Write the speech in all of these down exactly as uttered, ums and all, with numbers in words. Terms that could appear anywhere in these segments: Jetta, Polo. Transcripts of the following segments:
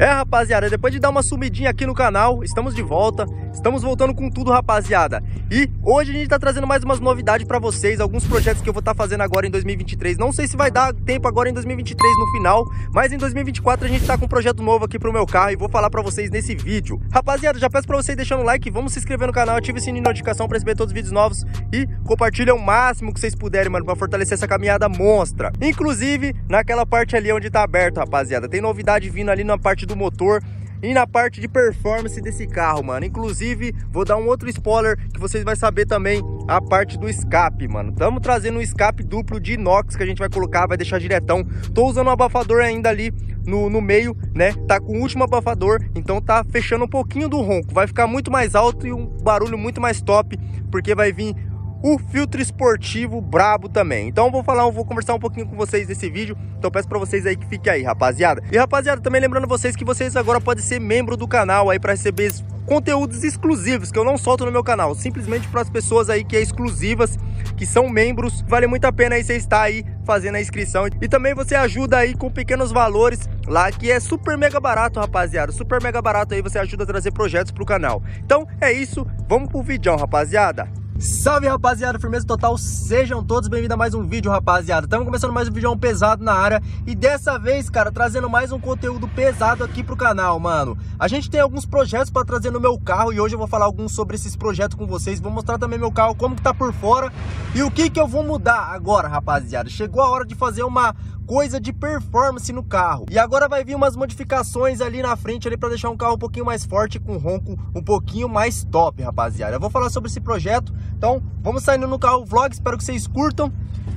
É, rapaziada, depois de dar uma sumidinha aqui no canal, estamos de volta, estamos voltando com tudo, rapaziada. E hoje a gente tá trazendo mais umas novidades pra vocês, alguns projetos que eu vou estar tá fazendo agora em dois mil e vinte e três. Não sei se vai dar tempo agora em dois mil e vinte e três no final, mas em dois mil e vinte e quatro a gente tá com um projeto novo aqui pro meu carro e vou falar pra vocês nesse vídeo. Rapaziada, já peço pra vocês deixando o like, vamos se inscrever no canal, ative o sininho de notificação pra receber todos os vídeos novos e compartilha o máximo que vocês puderem, mano, pra fortalecer essa caminhada monstra. Inclusive, naquela parte ali onde tá aberto, rapaziada, tem novidade vindo ali na parte do do motor e na parte de performance desse carro, mano. Inclusive, vou dar um outro spoiler que vocês vão saber também a parte do escape, mano. Estamos trazendo um escape duplo de inox que a gente vai colocar, vai deixar diretão. Tô usando um abafador ainda ali no, no meio, né? Tá com o último abafador, então tá fechando um pouquinho do ronco. Vai ficar muito mais alto e um barulho muito mais top, porque vai vir o filtro esportivo brabo também. Então vou falar, vou conversar um pouquinho com vocês nesse vídeo. Então peço pra vocês aí que fiquem aí, rapaziada. E rapaziada, também lembrando vocês que vocês agora podem ser membro do canal aí pra receber conteúdos exclusivos que eu não solto no meu canal, simplesmente para as pessoas aí que é exclusivas, que são membros. Vale muito a pena aí você estar aí fazendo a inscrição. E também você ajuda aí com pequenos valores lá, que é super mega barato, rapaziada. Super mega barato aí, você ajuda a trazer projetos pro canal. Então é isso, vamos pro vídeo, rapaziada. Salve, rapaziada, firmeza total, sejam todos bem-vindos a mais um vídeo, rapaziada. Estamos começando mais um vídeo pesado na área e dessa vez, cara, trazendo mais um conteúdo pesado aqui pro canal, mano. A gente tem alguns projetos pra trazer no meu carro e hoje eu vou falar alguns sobre esses projetos com vocês. Vou mostrar também meu carro, como que tá por fora e o que que eu vou mudar agora, rapaziada. Chegou a hora de fazer uma coisa de performance no carro. E agora vai vir umas modificações ali na frente ali pra deixar um carro um pouquinho mais forte, com ronco um pouquinho mais top, rapaziada. Eu vou falar sobre esse projeto. Então, vamos saindo no carro vlog, espero que vocês curtam.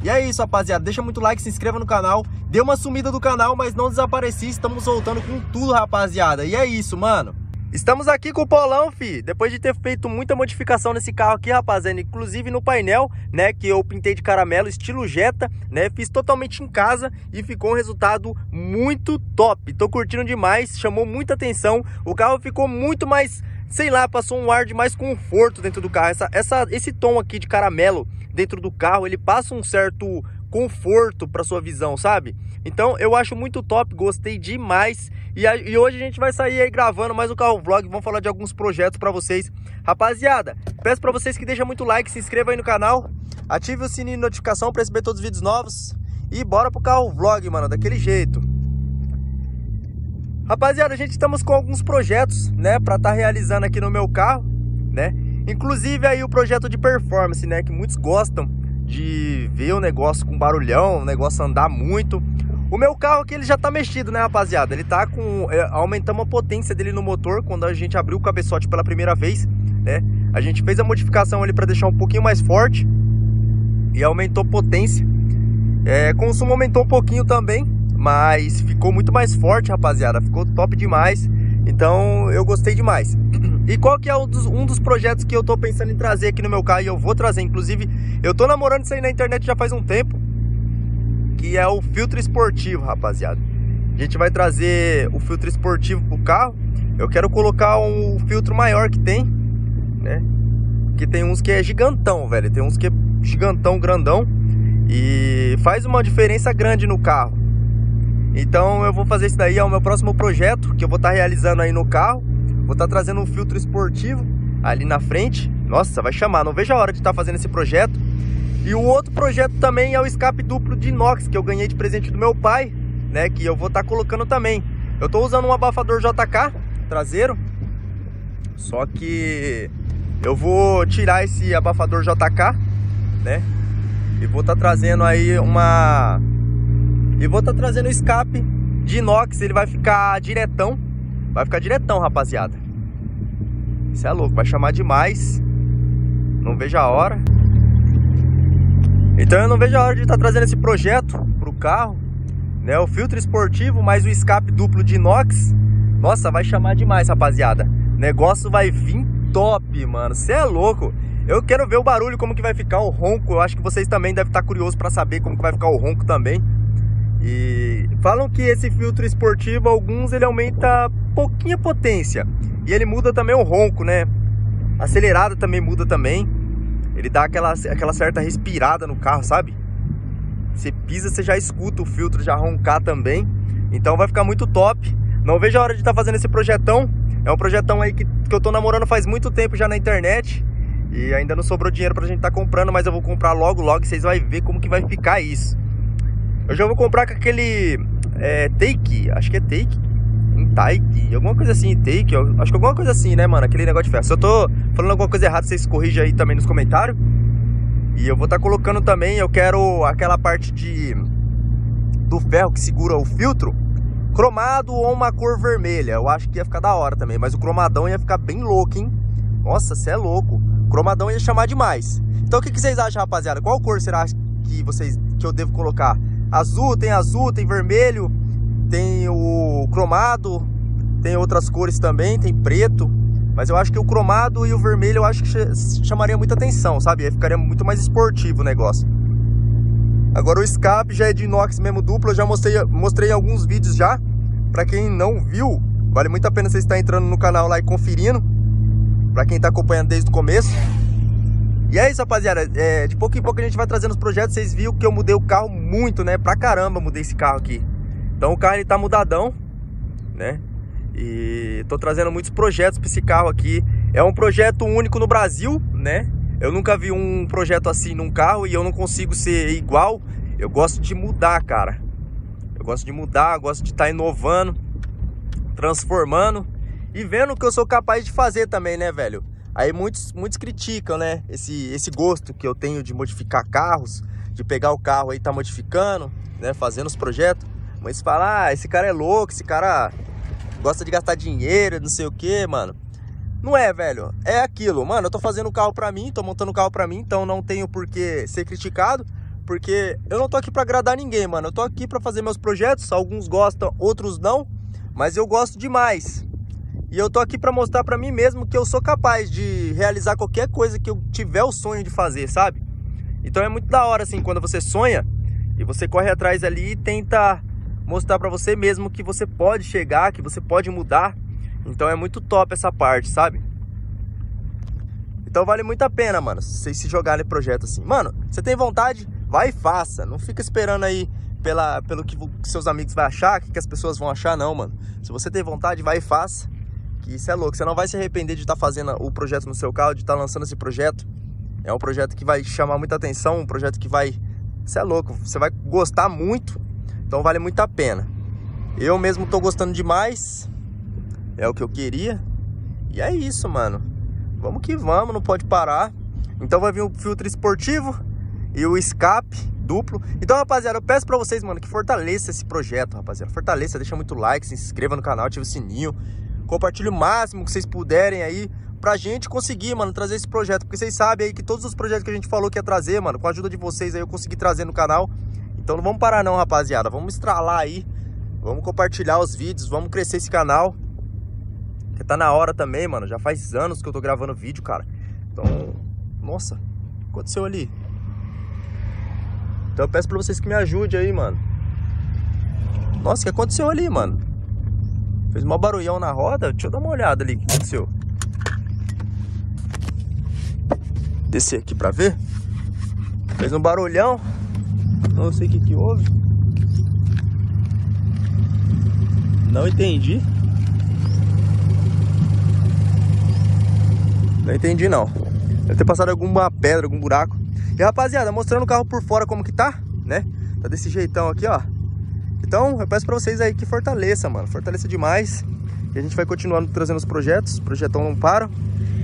E é isso, rapaziada, deixa muito like, se inscreva no canal. Deu uma sumida do canal, mas não desapareci, estamos voltando com tudo, rapaziada. E é isso, mano. Estamos aqui com o Polão, fi. Depois de ter feito muita modificação nesse carro aqui, rapaziada, inclusive no painel, né, que eu pintei de caramelo, estilo Jetta, né, fiz totalmente em casa e ficou um resultado muito top. Tô curtindo demais, chamou muita atenção. O carro ficou muito mais, sei lá, passou um ar de mais conforto dentro do carro. Essa, essa, esse tom aqui de caramelo dentro do carro, ele passa um certo conforto para sua visão, sabe? Então eu acho muito top, gostei demais. E, a, e hoje a gente vai sair aí gravando mais um carro vlog, vamos falar de alguns projetos para vocês. Rapaziada, peço para vocês que deixem muito like, se inscreva aí no canal, ative o sininho de notificação para receber todos os vídeos novos. E bora pro carro vlog, mano, daquele jeito. Rapaziada, a gente estamos com alguns projetos, né, pra estar tá realizando aqui no meu carro, né? Inclusive aí o projeto de performance, né, que muitos gostam de ver o negócio com barulhão, o negócio andar muito. O meu carro aqui, ele já tá mexido, né, rapaziada? Ele tá com... É, aumentamos a potência dele no motor quando a gente abriu o cabeçote pela primeira vez, né? A gente fez a modificação ali pra deixar um pouquinho mais forte e aumentou potência. É, consumo aumentou um pouquinho também, mas ficou muito mais forte, rapaziada. Ficou top demais. Então eu gostei demais. E qual que é um dos, um dos projetos que eu tô pensando em trazer aqui no meu carro? E eu vou trazer, inclusive, eu tô namorando isso aí na internet já faz um tempo, que é o filtro esportivo, rapaziada. A gente vai trazer o filtro esportivo pro carro. Eu quero colocar um filtro maior que tem, né? Que tem uns que é gigantão, velho. Tem uns que é gigantão, grandão, e faz uma diferença grande no carro. Então eu vou fazer isso daí, é o meu próximo projeto que eu vou estar tá realizando aí no carro. Vou estar tá trazendo um filtro esportivo ali na frente. Nossa, vai chamar, não vejo a hora de estar tá fazendo esse projeto. E o outro projeto também é o escape duplo de inox, que eu ganhei de presente do meu pai, né, que eu vou estar tá colocando também. Eu tô usando um abafador J K traseiro, só que eu vou tirar esse abafador J K, né, e vou estar tá trazendo aí uma... E vou estar tá trazendo o escape de inox, ele vai ficar diretão. Vai ficar diretão, rapaziada. Isso é louco, vai chamar demais. Não vejo a hora. Então eu não vejo a hora de estar tá trazendo esse projeto pro carro, né? O filtro esportivo mais o escape duplo de inox. Nossa, vai chamar demais, rapaziada. O negócio vai vir top, mano. Você é louco. Eu quero ver o barulho, como que vai ficar o ronco. Eu acho que vocês também devem estar tá curiosos para saber como que vai ficar o ronco também. E falam que esse filtro esportivo, alguns, ele aumenta pouquinha potência. E ele muda também o ronco, né? Acelerada também muda também. Ele dá aquela, aquela certa respirada no carro, sabe? Você pisa, você já escuta o filtro já roncar também. Então vai ficar muito top. Não vejo a hora de estar tá fazendo esse projetão. É um projetão aí que, que eu tô namorando faz muito tempo já na internet. E ainda não sobrou dinheiro pra gente tá comprando, mas eu vou comprar logo, logo, e vocês vão ver como que vai ficar isso. Eu já vou comprar com aquele é, take, acho que é take, take, alguma coisa assim, take, acho que alguma coisa assim, né, mano? Aquele negócio de ferro. Se eu tô falando alguma coisa errada, vocês corrijam aí também nos comentários. E eu vou estar tá colocando também, eu quero aquela parte de do ferro que segura o filtro cromado ou uma cor vermelha. Eu acho que ia ficar da hora também, mas o cromadão ia ficar bem louco, hein? Nossa, cê é louco. Cromadão ia chamar demais. Então o que, que vocês acham, rapaziada? Qual cor será que vocês que eu devo colocar? Azul, tem azul, tem vermelho, tem o cromado, tem outras cores também, tem preto. Mas eu acho que o cromado e o vermelho eu acho que chamaria muita atenção, sabe? Aí ficaria muito mais esportivo o negócio. Agora o escape já é de inox mesmo duplo, eu já mostrei, mostrei em alguns vídeos já. Pra quem não viu, vale muito a pena você estar entrando no canal lá e conferindo. Pra quem tá acompanhando desde o começo. E é isso, rapaziada. É, de pouco em pouco a gente vai trazendo os projetos. Vocês viram que eu mudei o carro muito, né? Pra caramba mudei esse carro aqui. Então o carro ele tá mudadão, né? E tô trazendo muitos projetos pra esse carro aqui. É um projeto único no Brasil, né? Eu nunca vi um projeto assim num carro e eu não consigo ser igual. Eu gosto de mudar, cara. Eu gosto de mudar, gosto de estar tá inovando, transformando e vendo o que eu sou capaz de fazer também, né, velho? Aí muitos, muitos criticam, né? Esse, esse gosto que eu tenho de modificar carros, de pegar o carro aí e tá modificando, né? Fazendo os projetos. Mas fala, ah, esse cara é louco, esse cara gosta de gastar dinheiro, não sei o que, mano. Não é, velho. É aquilo, mano. Eu tô fazendo o carro pra mim, tô montando o carro pra mim, então não tenho por que ser criticado, porque eu não tô aqui pra agradar ninguém, mano. Eu tô aqui pra fazer meus projetos, alguns gostam, outros não, mas eu gosto demais. E eu tô aqui pra mostrar pra mim mesmo que eu sou capaz de realizar qualquer coisa que eu tiver o sonho de fazer, sabe? Então é muito da hora, assim, quando você sonha e você corre atrás ali e tenta mostrar pra você mesmo que você pode chegar, que você pode mudar. Então é muito top essa parte, sabe? Então vale muito a pena, mano, vocês se jogarem projeto assim. Mano, você tem vontade? Vai e faça. Não fica esperando aí pela, pelo que seus amigos vão achar, que, que as pessoas vão achar, não, mano. Se você tem vontade, vai e faça. Que isso é louco. Você não vai se arrepender de estar tá fazendo o projeto no seu carro, de estar tá lançando esse projeto. É um projeto que vai chamar muita atenção, um projeto que vai... Isso é louco. Você vai gostar muito. Então vale muito a pena. Eu mesmo tô gostando demais. É o que eu queria. E é isso, mano. Vamos que vamos, não pode parar. Então vai vir o filtro esportivo e o escape duplo. Então, rapaziada, eu peço pra vocês, mano, que fortaleça esse projeto, rapaziada. Fortaleça, deixa muito like, se inscreva no canal, ativa o sininho. Compartilhe o máximo que vocês puderem aí pra gente conseguir, mano, trazer esse projeto. Porque vocês sabem aí que todos os projetos que a gente falou que ia trazer, mano, com a ajuda de vocês aí eu consegui trazer no canal. Então não vamos parar não, rapaziada. Vamos estralar aí. Vamos compartilhar os vídeos. Vamos crescer esse canal. Porque tá na hora também, mano. Já faz anos que eu tô gravando vídeo, cara. Então... Nossa. O que aconteceu ali? Então eu peço pra vocês que me ajudem aí, mano. Nossa, o que aconteceu ali, mano? Fez mó barulhão na roda. Deixa eu dar uma olhada ali. O que aconteceu? Descer aqui pra ver. Fez um barulhão. Não sei o que que houve. Não entendi. Não entendi não. Deve ter passado alguma pedra, algum buraco. E rapaziada, mostrando o carro por fora como que tá, né? Tá desse jeitão aqui, ó. Então eu peço pra vocês aí que fortaleça, mano. Fortaleça demais. E a gente vai continuando trazendo os projetos. Os projetão não param.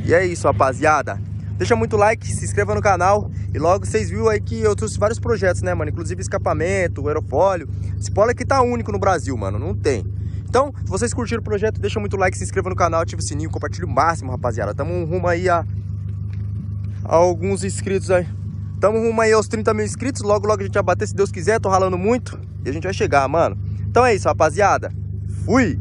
E é isso, rapaziada. Deixa muito like, se inscreva no canal. E logo vocês viram aí que eu trouxe vários projetos, né, mano? Inclusive escapamento, aerofólio. Esse polo aqui tá único no Brasil, mano. Não tem. Então, se vocês curtiram o projeto, deixa muito like, se inscreva no canal, ativa o sininho, compartilha o máximo, rapaziada. Tamo rumo aí a, a alguns inscritos aí. Tamo rumo aí aos trinta mil inscritos. Logo, logo a gente vai bater, se Deus quiser. Tô ralando muito. E a gente vai chegar, mano. Então é isso, rapaziada. Fui!